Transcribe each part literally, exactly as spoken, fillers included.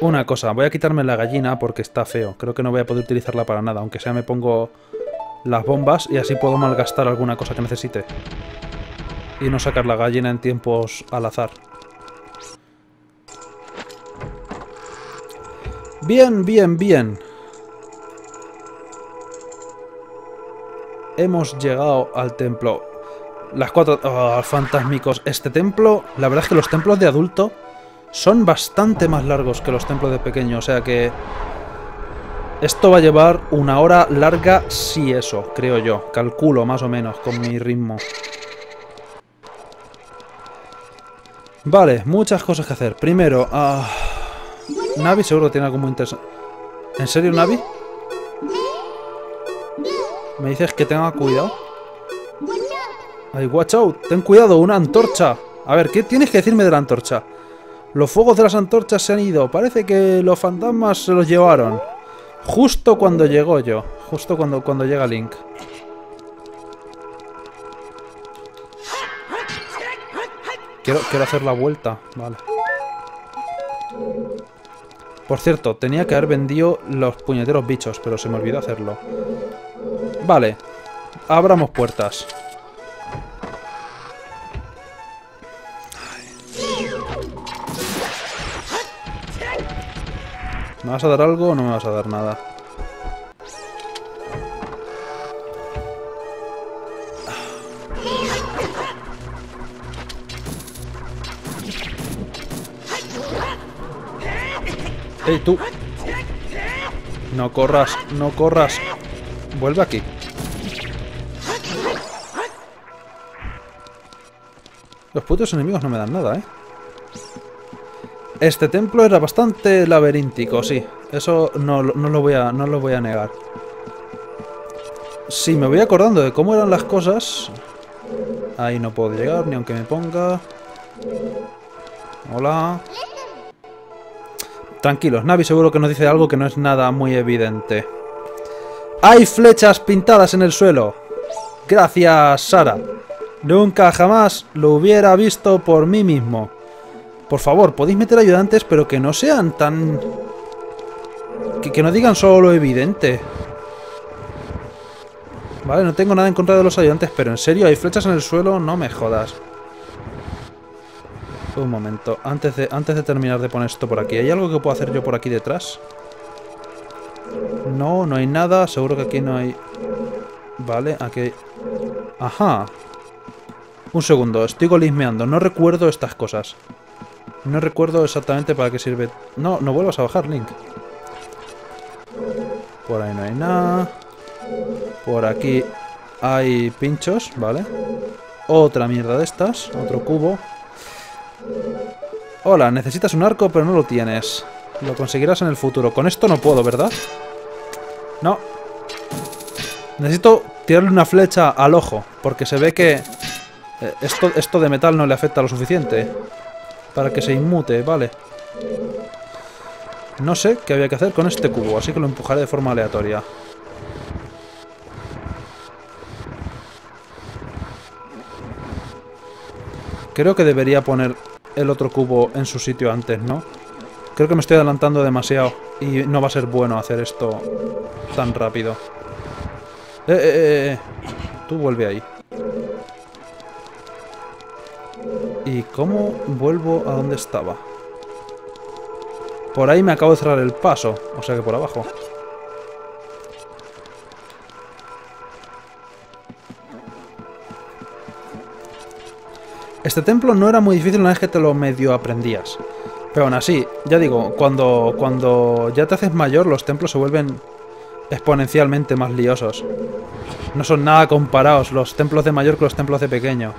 Una cosa, voy a quitarme la gallina porque está feo. Creo que no voy a poder utilizarla para nada. Aunque sea me pongo las bombas y así puedo malgastar alguna cosa que necesite. Y no sacar la gallina en tiempos al azar. Bien, bien, bien. Hemos llegado al templo. Las cuatro... Oh, fantasmicos. Este templo... La verdad es que los templos de adulto son bastante más largos que los templos de pequeño. O sea que... Esto va a llevar una hora larga, sí, eso, creo yo. Calculo más o menos con mi ritmo. Vale, muchas cosas que hacer. Primero, uh... Navi seguro tiene algo muy interesante. ¿En serio, Navi? Me dices que tenga cuidado. Ay, watch out. Ten cuidado, una antorcha. A ver, ¿qué tienes que decirme de la antorcha? Los fuegos de las antorchas se han ido. Parece que los fantasmas se los llevaron. Justo cuando llegó yo. Justo cuando, cuando llega Link. Quiero, quiero hacer la vuelta, vale. Por cierto, tenía que haber vendido los puñeteros bichos, pero se me olvidó hacerlo. Vale, abramos puertas. ¿Me vas a dar algo o no me vas a dar nada? ¡Ey, tú! No corras, no corras. Vuelve aquí. Los putos enemigos no me dan nada, ¿eh? Este templo era bastante laberíntico, sí. Eso no, no, lo voy a, no lo voy a negar. Si me voy acordando de cómo eran las cosas... Ahí no puedo llegar, ni aunque me ponga... Hola... Tranquilos, Navi seguro que nos dice algo que no es nada muy evidente. ¡Hay flechas pintadas en el suelo! Gracias, Sara. Nunca jamás lo hubiera visto por mí mismo. Por favor, podéis meter ayudantes, pero que no sean tan... Que, que no digan solo lo evidente. Vale, no tengo nada en contra de los ayudantes, pero en serio, ¿hay flechas en el suelo? No me jodas. Un momento, antes de, antes de terminar de poner esto por aquí, ¿hay algo que puedo hacer yo por aquí detrás? No, no hay nada, seguro que aquí no hay... Vale, aquí hay... Ajá. Un segundo, estoy golismeando, no recuerdo estas cosas. No recuerdo exactamente para qué sirve... No, no vuelvas a bajar, Link. Por ahí no hay nada. Por aquí hay pinchos, vale. Otra mierda de estas, otro cubo. Hola, necesitas un arco, pero no lo tienes. Lo conseguirás en el futuro. Con esto no puedo, ¿verdad? No. Necesito tirarle una flecha al ojo, porque se ve que esto, esto de metal no le afecta lo suficiente para que se inmute, vale. No sé qué había que hacer con este cubo, así que lo empujaré de forma aleatoria. Creo que debería poner el otro cubo en su sitio antes, ¿no? Creo que me estoy adelantando demasiado y no va a ser bueno hacer esto tan rápido. ¡Eh, eh, eh! Tú vuelve ahí. ¿Y cómo vuelvo a donde estaba? Por ahí me acabo de cerrar el paso, o sea que por abajo. Este templo no era muy difícil una vez que te lo medio aprendías. Pero aún así, ya digo, cuando, cuando ya te haces mayor, los templos se vuelven exponencialmente más liosos. No son nada comparados los templos de mayor que los templos de pequeño.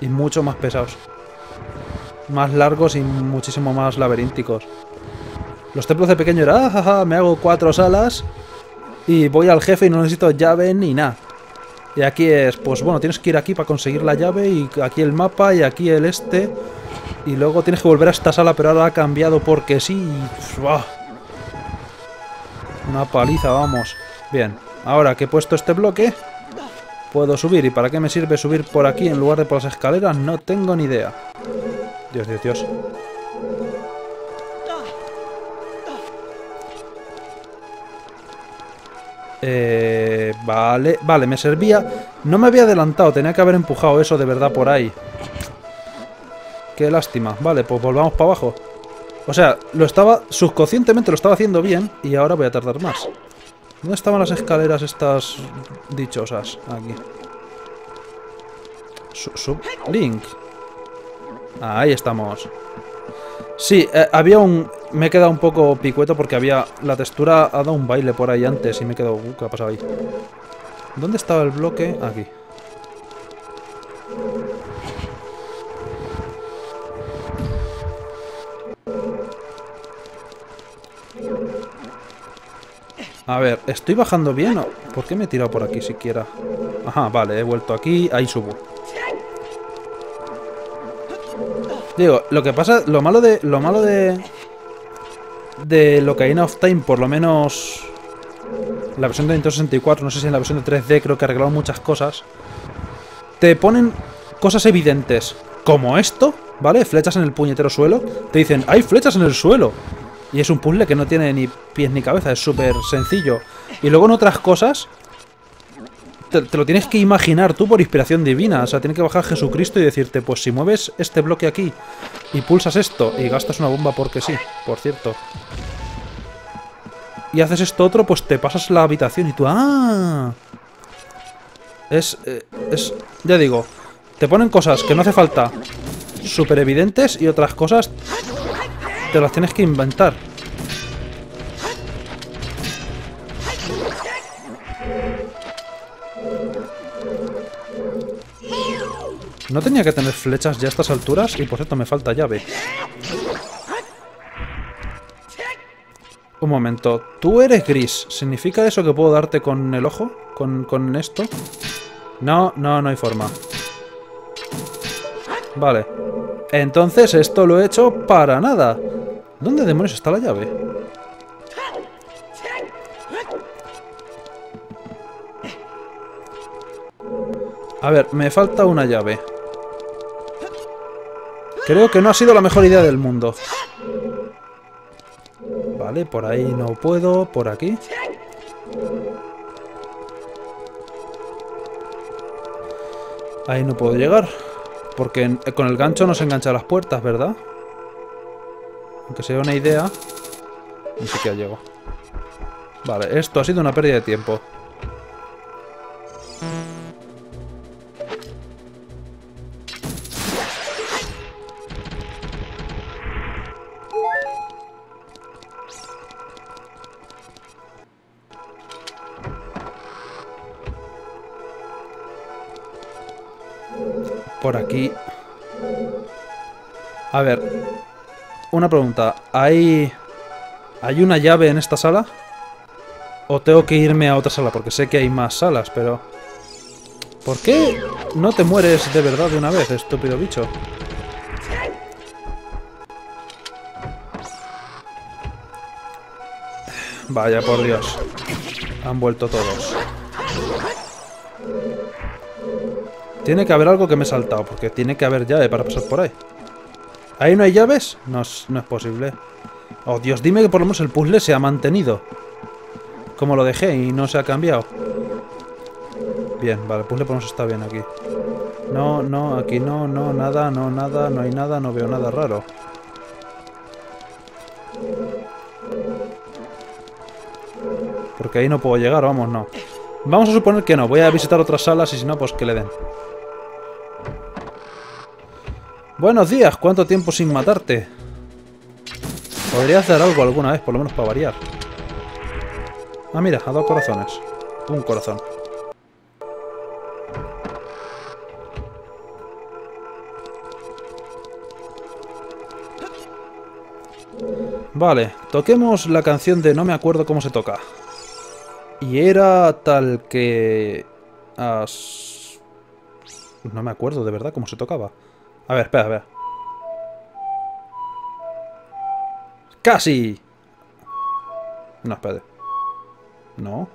Y mucho más pesados. Más largos y muchísimo más laberínticos. Los templos de pequeño era, ah, jaja, me hago cuatro salas y voy al jefe y no necesito llave ni nada. Y aquí es, pues bueno, tienes que ir aquí para conseguir la llave, y aquí el mapa, y aquí el este. Y luego tienes que volver a esta sala, pero ahora ha cambiado porque sí. Y... ¡Uah! Una paliza, vamos. Bien, ahora que he puesto este bloque, puedo subir. ¿Y para qué me sirve subir por aquí en lugar de por las escaleras? No tengo ni idea. Dios, Dios, Dios. Eh, vale, vale, me servía. No me había adelantado, tenía que haber empujado eso de verdad por ahí. Qué lástima. Vale, pues volvamos para abajo. O sea, lo estaba, subconscientemente lo estaba haciendo bien y ahora voy a tardar más. ¿Dónde estaban las escaleras estas dichosas? Aquí. Sub, sub Link. Ahí estamos. Sí, eh, había un... Me he quedado un poco picueto porque había... La textura ha dado un baile por ahí antes y me he quedado... Uh, ¿qué ha pasado ahí? ¿Dónde estaba el bloque? Aquí. A ver, ¿estoy bajando bien o...? ¿Por qué me he tirado por aquí siquiera? Ajá, vale, he vuelto aquí, ahí subo. Digo, lo que pasa, lo malo de... Lo malo de... De Ocarina of Time, por lo menos... La versión de Nintendo sesenta y cuatro, no sé si en la versión de tres D creo que arreglaron muchas cosas. Te ponen cosas evidentes, como esto, ¿vale? Flechas en el puñetero suelo. Te dicen, ¡hay flechas en el suelo! Y es un puzzle que no tiene ni pies ni cabeza, es súper sencillo. Y luego en otras cosas, te, te lo tienes que imaginar tú por inspiración divina. O sea, tiene que bajar Jesucristo y decirte, pues si mueves este bloque aquí y pulsas esto y gastas una bomba porque sí, por cierto. Y haces esto otro, pues te pasas la habitación y tú... ¡Ah! Es... Eh, es... Ya digo, te ponen cosas que no hace falta súper evidentes y otras cosas... Te las tienes que inventar. No tenía que tener flechas ya a estas alturas. Y por cierto, me falta llave. Un momento. Tú eres gris. ¿Significa eso que puedo darte con el ojo? ¿Con, con esto? No, no, no hay forma. Vale. Entonces esto lo he hecho para nada. ¿Dónde demonios está la llave? A ver, me falta una llave. Creo que no ha sido la mejor idea del mundo. Vale, por ahí no puedo, por aquí. Ahí no puedo llegar. Porque con el gancho no se enganchan las puertas, ¿verdad? Aunque sea una idea... Ni siquiera llego. Vale, esto ha sido una pérdida de tiempo. Por aquí. A ver. Una pregunta. ¿Hay... ¿Hay una llave en esta sala? ¿O tengo que irme a otra sala? Porque sé que hay más salas, pero... ¿Por qué no te mueres de verdad de una vez, estúpido bicho? Vaya, por Dios. Han vuelto todos. Tiene que haber algo que me he saltado, porque tiene que haber llave para pasar por ahí. ¿Ahí no hay llaves? No es, no es posible. Oh, Dios, dime que por lo menos el puzzle se ha mantenido. Como lo dejé y no se ha cambiado. Bien, vale, el puzzle por lo menos está bien aquí. No, no, aquí no, no, nada, no, nada, no hay nada, no veo nada raro. Porque ahí no puedo llegar, vamos, no. Vamos a suponer que no, voy a visitar otras salas y si no, pues que le den. Buenos días, ¿cuánto tiempo sin matarte? Podrías dar algo alguna vez, por lo menos para variar. Ah, mira, a dos corazones. Un corazón. Vale, toquemos la canción de no me acuerdo cómo se toca. Y era tal que... As... No me acuerdo de verdad cómo se tocaba. A ver, espera, a ver. ¡Casi! No, espérate. No.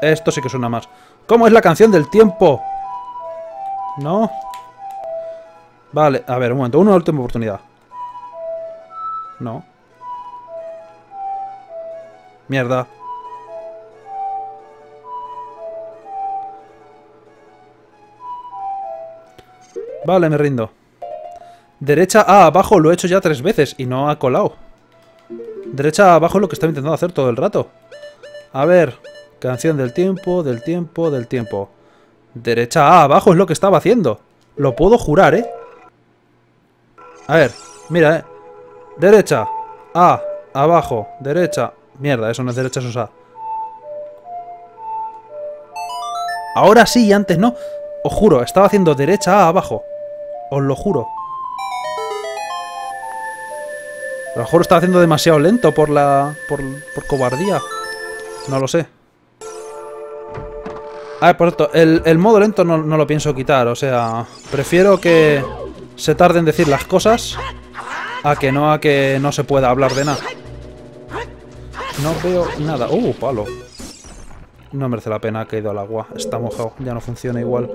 Esto sí que suena más. ¿Cómo es la canción del tiempo? No. Vale, a ver, un momento. Una última oportunidad. No. Mierda. Vale, me rindo. Derecha a abajo lo he hecho ya tres veces y no ha colado. Derecha a abajo es lo que estaba intentando hacer todo el rato. A ver. Canción del tiempo, del tiempo, del tiempo. Derecha a abajo es lo que estaba haciendo. Lo puedo jurar, ¿eh? A ver. Mira, ¿eh? Derecha. A. Abajo. Derecha. Mierda, eso no es derecha, eso es A. Ahora sí y antes no. Os juro, estaba haciendo derecha a abajo. Os lo juro. A lo mejor estaba haciendo demasiado lento por la... Por, por cobardía. No lo sé. A ver, por esto, el, el modo lento no, no lo pienso quitar. O sea, prefiero que se tarde en decir las cosas a que no a que no se pueda hablar de nada. No veo nada. ¡Uh, palo! No merece la pena, ha caído al agua. Está mojado, ya no funciona igual.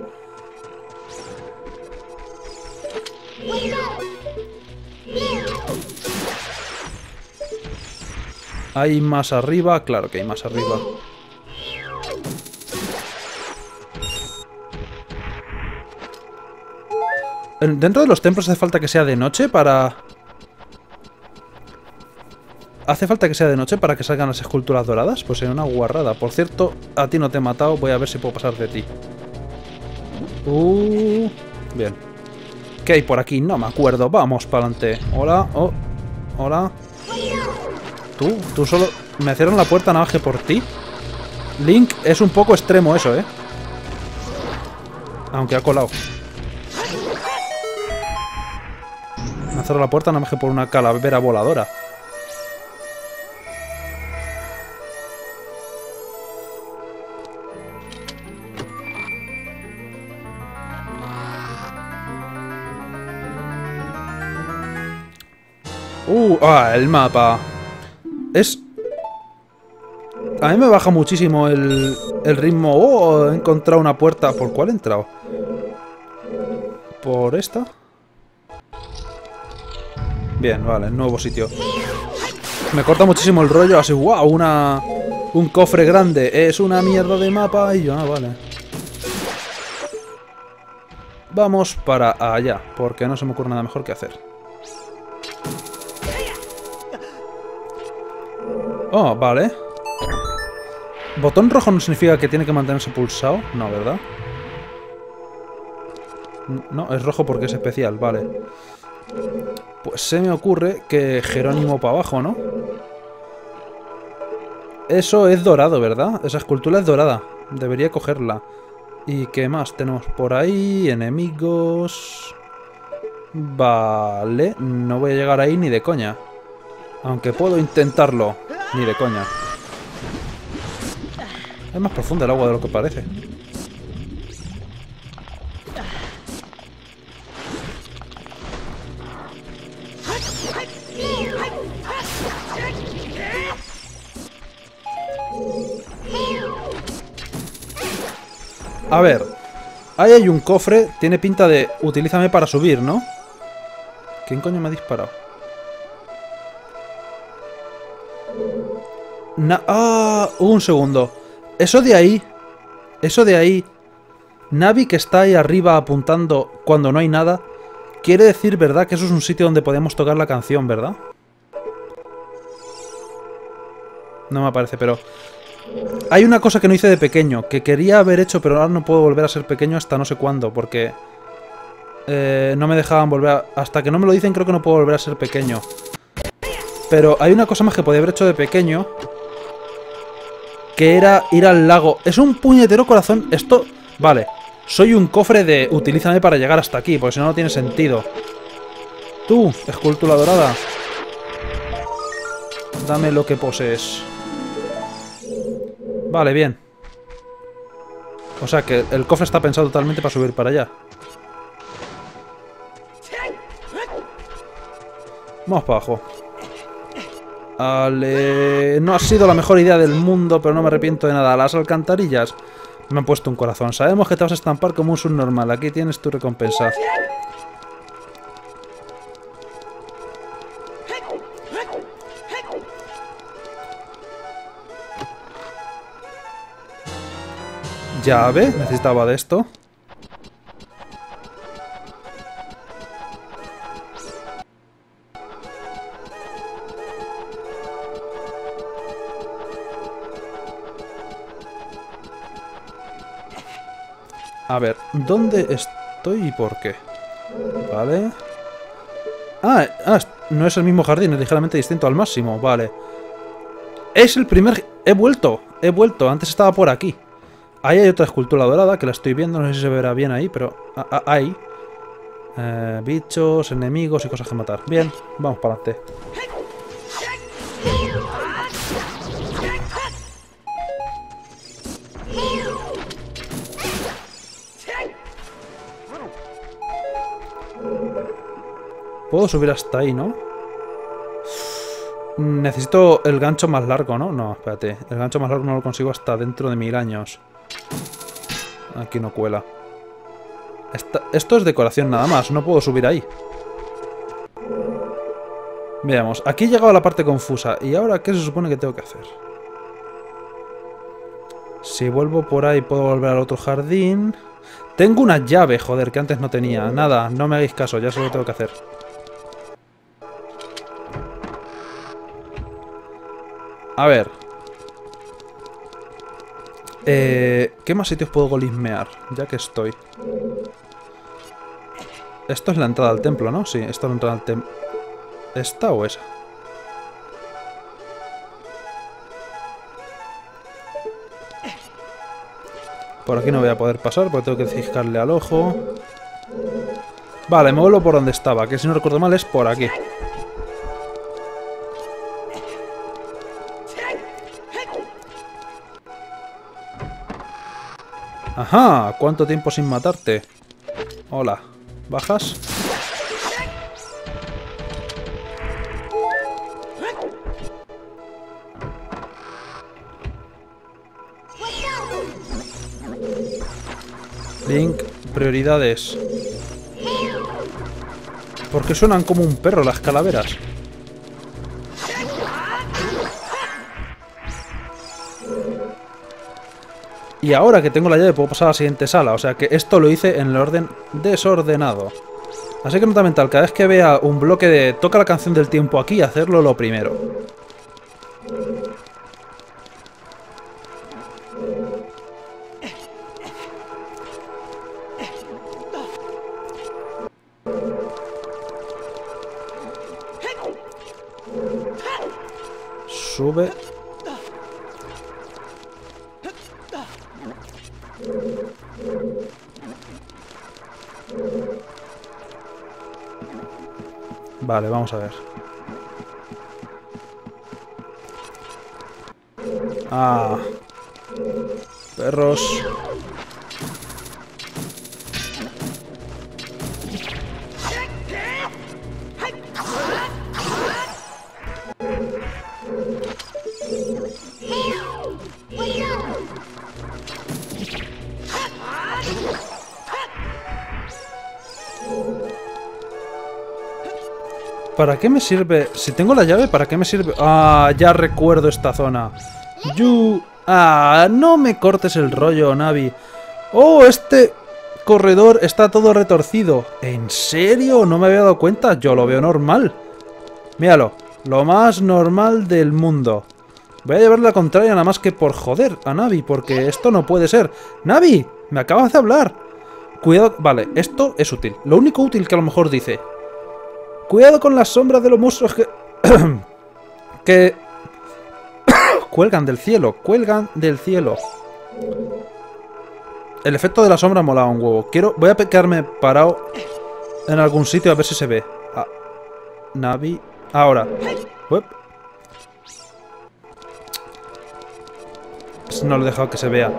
¿Hay más arriba? Claro que hay más arriba. Dentro de los templos hace falta que sea de noche para... ¿Hace falta que sea de noche para que salgan las esculturas doradas? Pues sería una guarrada. Por cierto, a ti no te he matado. Voy a ver si puedo pasar de ti. Uh, bien. ¿Qué hay por aquí? No me acuerdo. Vamos, para adelante. Hola. Oh, hola. Tú, tú solo... Me cierran la puerta nada más que por ti. Link, es un poco extremo eso, ¿eh? Aunque ha colado. Me cerró la puerta nada más que por una calavera voladora. Uh, ah, el mapa. Es... A mí me baja muchísimo el, el ritmo. Oh, he encontrado una puerta. ¿Por cuál he entrado? ¿Por esta? Bien, vale, nuevo sitio. Me corta muchísimo el rollo así. ¡Wow! Una... Un cofre grande. Es una mierda de mapa. Y yo, ah, vale. Vamos para allá, porque no se me ocurre nada mejor que hacer. Oh, vale. ¿Botón rojo no significa que tiene que mantenerse pulsado? No, ¿verdad? No, es rojo porque es especial, vale. Pues se me ocurre que Jerónimo para abajo, ¿no? Eso es dorado, ¿verdad? Esa escultura es dorada. Debería cogerla. ¿Y qué más tenemos por ahí? Enemigos... Vale, no voy a llegar ahí ni de coña. Aunque puedo intentarlo. Ni de coña. Es más profunda el agua de lo que parece. A ver. Ahí hay un cofre. Tiene pinta de... Utilízame para subir, ¿no? ¿Quién coño me ha disparado? Na ah, un segundo. Eso de ahí. Eso de ahí. Navi que está ahí arriba apuntando cuando no hay nada. Quiere decir, ¿verdad? Que eso es un sitio donde podemos tocar la canción, ¿verdad? No me aparece, pero... Hay una cosa que no hice de pequeño. Que quería haber hecho, pero ahora no puedo volver a ser pequeño hasta no sé cuándo. Porque... Eh, no me dejaban volver a... Hasta que no me lo dicen creo que no puedo volver a ser pequeño. Pero hay una cosa más que podía haber hecho de pequeño... Que era ir al lago. Es un puñetero corazón. Esto... Vale. Soy un cofre de... Utilízame para llegar hasta aquí. Porque si no, no tiene sentido. Tú, escultura dorada. Dame lo que posees. Vale, bien. O sea que el cofre está pensado totalmente para subir para allá. Vamos para abajo. Vale... No ha sido la mejor idea del mundo, pero no me arrepiento de nada. Las alcantarillas me han puesto un corazón. Sabemos que te vas a estampar como un subnormal. Aquí tienes tu recompensa. llave. Necesitaba de esto. A ver, ¿dónde estoy y por qué? Vale. Ah, ah, no es el mismo jardín, es ligeramente distinto al máximo, vale. Es el primer... He vuelto, he vuelto, antes estaba por aquí. Ahí hay otra escultura dorada, que la estoy viendo, no sé si se verá bien ahí, pero... Ah, ah, ahí. Eh, bichos, enemigos y cosas que matar. Bien, vamos para adelante. Puedo subir hasta ahí, ¿no? Necesito el gancho más largo, ¿no? No, espérate. El gancho más largo no lo consigo hasta dentro de mil años. Aquí no cuela. Esta, esto es decoración nada más. No puedo subir ahí. Veamos. Aquí he llegado a la parte confusa. ¿Y ahora qué se supone que tengo que hacer? Si vuelvo por ahí, puedo volver al otro jardín. Tengo una llave, joder, que antes no tenía. Nada, no me hagáis caso. Ya sé lo que tengo que hacer. A ver. Eh, ¿Qué más sitios puedo golismear? Ya que estoy. Esto es la entrada al templo, ¿no? Sí, esta es la entrada al templo. ¿Esta o esa? Por aquí no voy a poder pasar porque tengo que fijarle al ojo. Vale, me vuelvo por donde estaba, que si no recuerdo mal es por aquí. ¡Ajá! ¿Cuánto tiempo sin matarte? Hola. ¿Bajas? Link, prioridades. ¿Por qué suenan como un perro las calaveras? Y ahora que tengo la llave puedo pasar a la siguiente sala. O sea que esto lo hice en el orden desordenado. Así que nota mental, cada vez que vea un bloque de toca la canción del tiempo aquí, hacerlo lo primero. Sube. Vale, vamos a ver. Ah. Perros. ¿Para qué me sirve? Si tengo la llave, ¿para qué me sirve? Ah, ya recuerdo esta zona. You... Ah, no me cortes el rollo, Navi. Oh, este corredor está todo retorcido. ¿En serio? ¿No me había dado cuenta? Yo lo veo normal. Míralo. Lo más normal del mundo. Voy a llevar la contraria nada más que por joder a Navi, porque esto no puede ser. ¡Navi! ¡Me acabas de hablar! Cuidado... Vale, esto es útil. Lo único útil que a lo mejor dice... Cuidado con las sombras de los monstruos que... que... cuelgan del cielo, cuelgan del cielo. El efecto de la sombra mola un huevo. Quiero... Voy a quedarme parado en algún sitio a ver si se ve. Ah, Navi... Ahora. Uep. No lo he dejado que se vea.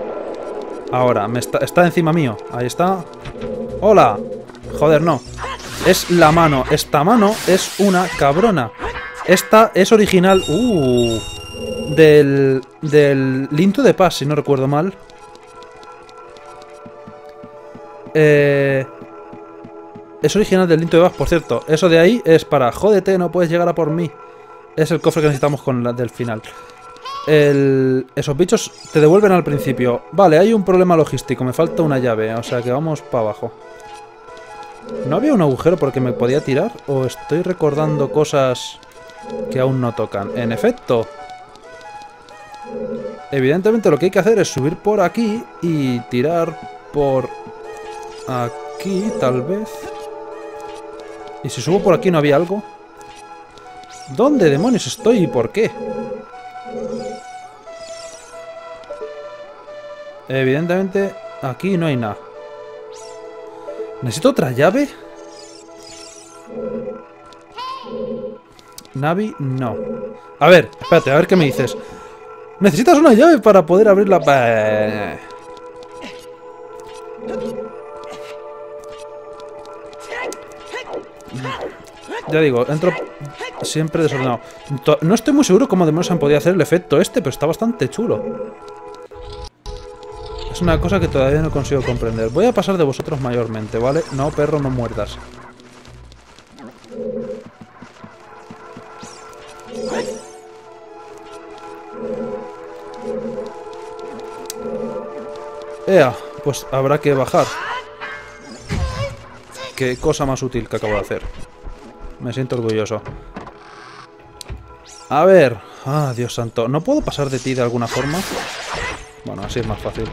Ahora, me está... está encima mío. Ahí está. ¡Hola! Joder, no. Es la mano. Esta mano es una cabrona. Esta es original... Uh, del... Del... Link to the Past, si no recuerdo mal. Eh, es original del Link to the Past, por cierto. Eso de ahí es para... Jódete, no puedes llegar a por mí. Es el cofre que necesitamos con la del final. el... esos bichos te devuelven al principio. Vale, hay un problema logístico, me falta una llave, o sea que vamos para abajo. ¿No había un agujero porque me podía tirar? ¿O estoy recordando cosas que aún no tocan? En efecto. Evidentemente lo que hay que hacer es subir por aquí y tirar por aquí, tal vez. ¿Y si subo por aquí no había algo? ¿Dónde demonios estoy y por qué? Evidentemente aquí no hay nada. ¿Necesito otra llave? Navi, no. A ver, espérate, a ver qué me dices. ¿Necesitas una llave para poder abrir la... Bah. Ya digo, entro siempre desordenado. No estoy muy seguro cómo demonios han podido hacer el efecto este, pero está bastante chulo. Es una cosa que todavía no consigo comprender. Voy a pasar de vosotros mayormente, ¿vale? No, perro, no muerdas. Ea, pues habrá que bajar. Qué cosa más útil que acabo de hacer. Me siento orgulloso. A ver... Ah, Dios santo. ¿No puedo pasar de ti de alguna forma? Bueno, así es más fácil.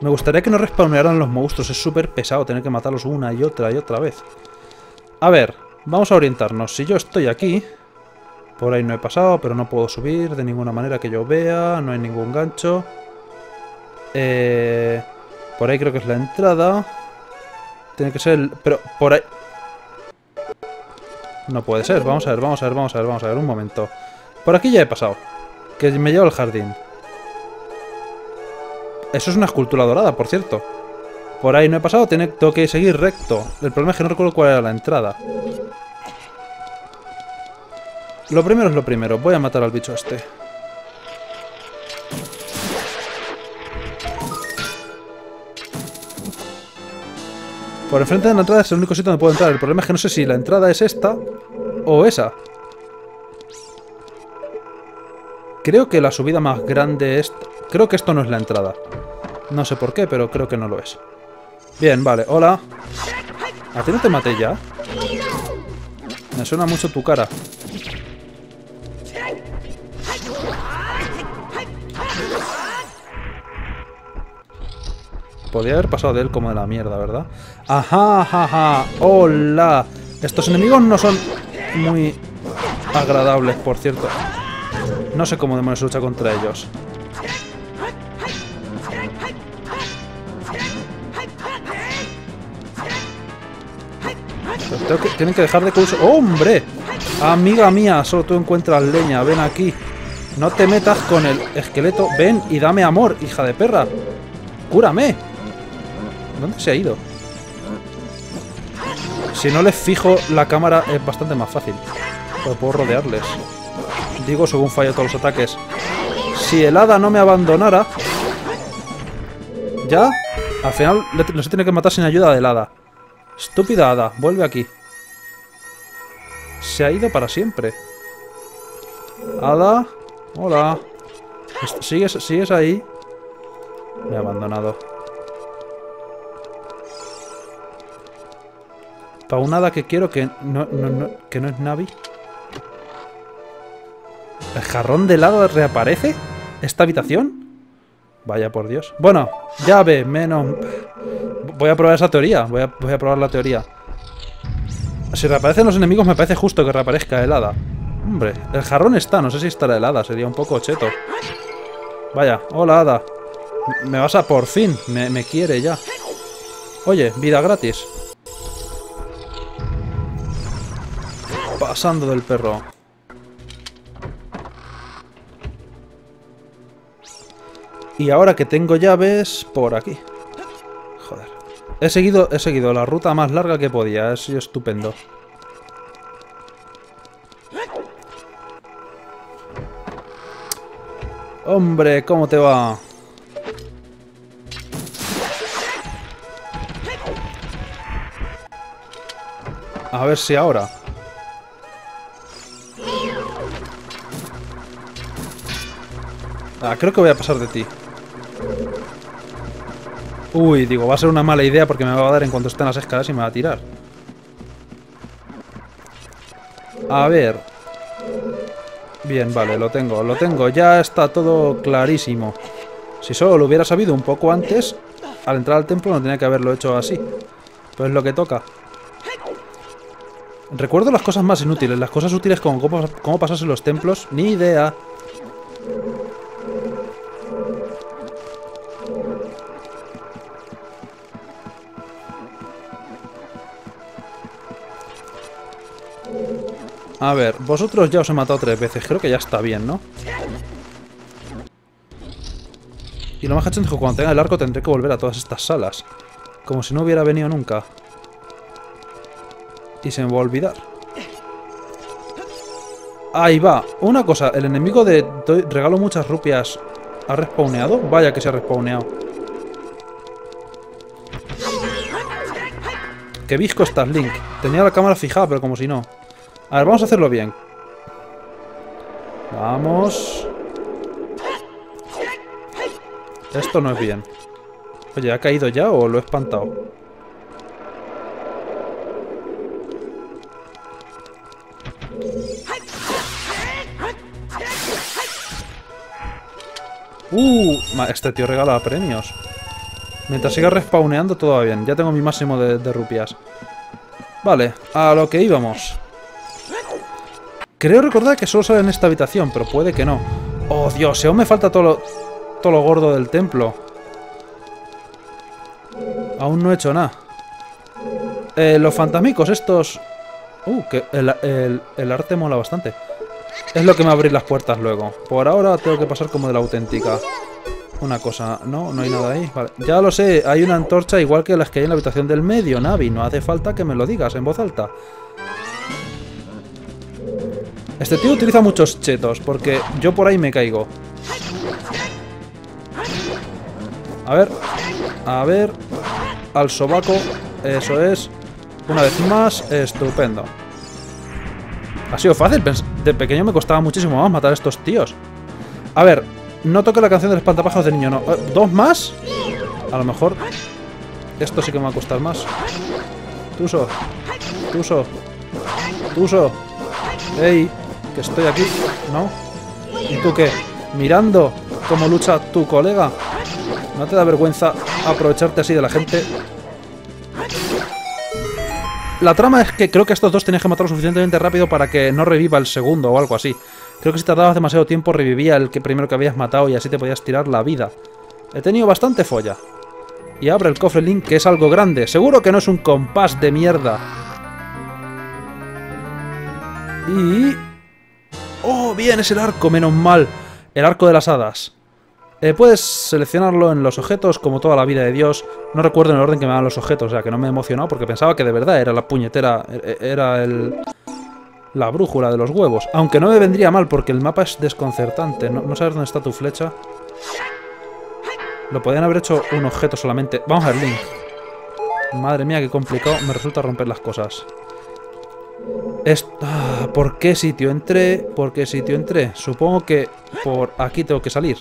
Me gustaría que no respawnearan los monstruos. Es súper pesado tener que matarlos una y otra y otra vez. A ver, vamos a orientarnos. Si yo estoy aquí... Por ahí no he pasado, pero no puedo subir de ninguna manera que yo vea. No hay ningún gancho. Eh, por ahí creo que es la entrada. Tiene que ser... El, pero por ahí... No puede ser. Vamos a ver, vamos a ver, vamos a ver, vamos a ver. Un momento. Por aquí ya he pasado. Que me lleva al jardín. Eso es una escultura dorada, por cierto. Por ahí no he pasado, tengo que seguir recto. El problema es que no recuerdo cuál era la entrada. Lo primero es lo primero. Voy a matar al bicho este. Por enfrente de la entrada es el único sitio donde puedo entrar. El problema es que no sé si la entrada es esta o esa. Creo que la subida más grande es... Creo que esto no es la entrada. No sé por qué, pero creo que no lo es. Bien, vale, hola. ¿A ti no te maté ya? Me suena mucho tu cara. Podría haber pasado de él como de la mierda, ¿verdad? ¡Ajá, ajá, ajá! ¡Hola! Estos enemigos no son muy agradables, por cierto. No sé cómo demonios lucha contra ellos. Tengo que, tienen que dejar de que uso... ¡Oh, ¡hombre! Amiga mía, solo tú encuentras leña. Ven aquí. No te metas con el esqueleto. Ven y dame amor, hija de perra. ¡Cúrame! ¿Dónde se ha ido? Si no les fijo la cámara es bastante más fácil. Pero puedo rodearles. Digo, según fallo todos los ataques. Si el hada no me abandonara... Ya. Al final los tiene que matar sin ayuda del hada. Estúpida hada, vuelve aquí. Se ha ido para siempre. Hada. Hola. ¿Sigues, sigues ahí? Me ha abandonado. Para un hada que quiero que no, no, no, que no es Navi. ¿El jarrón de helado reaparece? ¿Esta habitación? Vaya por Dios. Bueno, llave, menos... Voy a probar esa teoría. Voy a, voy a probar la teoría. Si reaparecen los enemigos me parece justo que reaparezca el hada. Hombre, el jarrón está. No sé si estará el hada. Sería un poco cheto. Vaya, hola hada. Me vas a... Por fin. Me, me quiere ya. Oye, vida gratis. Pasando del perro. Y ahora que tengo llaves, por aquí. Joder. He seguido, he seguido la ruta más larga que podía. Es estupendo. Hombre, ¿cómo te va? A ver si ahora... Ah, creo que voy a pasar de ti. Uy, digo, va a ser una mala idea porque me va a dar en cuanto estén las escalas y me va a tirar. A ver. Bien, vale, lo tengo, lo tengo. Ya está todo clarísimo. Si solo lo hubiera sabido un poco antes, al entrar al templo no tenía que haberlo hecho así. Pero es lo que toca. Recuerdo las cosas más inútiles. Las cosas útiles como cómo, cómo pasarse los templos. Ni idea. A ver, vosotros ya os he matado tres veces. Creo que ya está bien, ¿no? Y lo más cachón es que cuando tenga el arco tendré que volver a todas estas salas. Como si no hubiera venido nunca. Y se me va a olvidar. Ahí va. Una cosa, el enemigo de doy, regalo muchas rupias ha respawneado. Vaya que se ha respawneado. Qué bizco estás, Link. Tenía la cámara fijada, pero como si no. A ver, vamos a hacerlo bien. Vamos. Esto no es bien. Oye, ¿ha caído ya o lo he espantado? Uh, este tío regala premios. Mientras siga respawneando todo va bien. Ya tengo mi máximo de, de rupias. Vale, a lo que íbamos. Creo recordar que solo sale en esta habitación, pero puede que no. ¡Oh, Dios! Si aún me falta todo lo, todo lo gordo del templo. Aún no he hecho nada. Eh, los fantasmicos estos... Uh, que el, el, el arte mola bastante. Es lo que me va a abrir las puertas luego. Por ahora tengo que pasar como de la auténtica. Una cosa... No, no hay nada ahí. Vale. Ya lo sé, hay una antorcha igual que las que hay en la habitación del medio, Navi. No hace falta que me lo digas en voz alta. Este tío utiliza muchos chetos, porque yo por ahí me caigo. A ver, a ver, al sobaco, eso es. Una vez más, estupendo. Ha sido fácil, de pequeño me costaba muchísimo más matar a estos tíos. A ver, no toque la canción del espantapájaros de niño, no. ¿Dos más? A lo mejor esto sí que me va a costar más. Tuso, tuso, tuso. Ey, que estoy aquí, ¿no? ¿Y tú qué? Mirando cómo lucha tu colega. ¿No te da vergüenza aprovecharte así de la gente? La trama es que creo que estos dos tenías que matarlo suficientemente rápido para que no reviva el segundo o algo así. Creo que si tardabas demasiado tiempo revivía el que primero que habías matado y así te podías tirar la vida. He tenido bastante folla. Y abre el cofre Link, que es algo grande. Seguro que no es un compás de mierda. Y... ¡Oh, bien! Es el arco, menos mal. El arco de las hadas. Eh, puedes seleccionarlo en los objetos, como toda la vida de Dios. No recuerdo en el orden que me dan los objetos, o sea que no me he emocionado porque pensaba que de verdad era la puñetera... Era el... La brújula de los huevos. Aunque no me vendría mal porque el mapa es desconcertante. No, no sabes dónde está tu flecha. Lo podían haber hecho un objeto solamente. Vamos a ver, Link. Madre mía, qué complicado me resulta romper las cosas. Esto, ah, ¿por qué sitio entré? ¿Por qué sitio entré? Supongo que por aquí tengo que salir.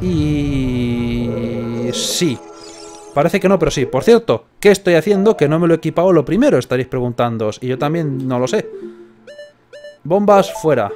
Y... sí. Parece que no, pero sí. Por cierto, ¿qué estoy haciendo que no me lo he equipado lo primero? Estaréis preguntándoos. Y yo también no lo sé. Bombas fuera.